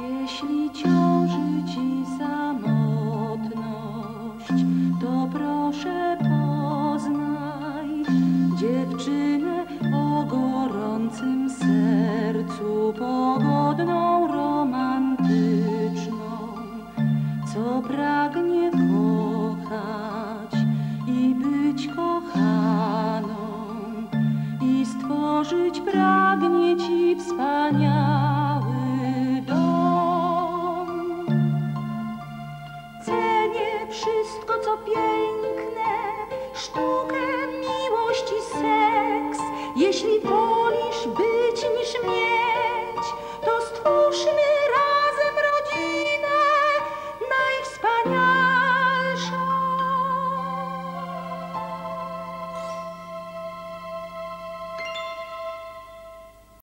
Jeśli ciąży ci samotność, to proszę poznaj dziewczynę o gorącym sercu, pogodną, romantyczną, co pragnie kochać i być kochaną, i stworzyć pragnie ci wspaniałe. Wszystko, co piękne, sztukę, miłość i seks, jeśli to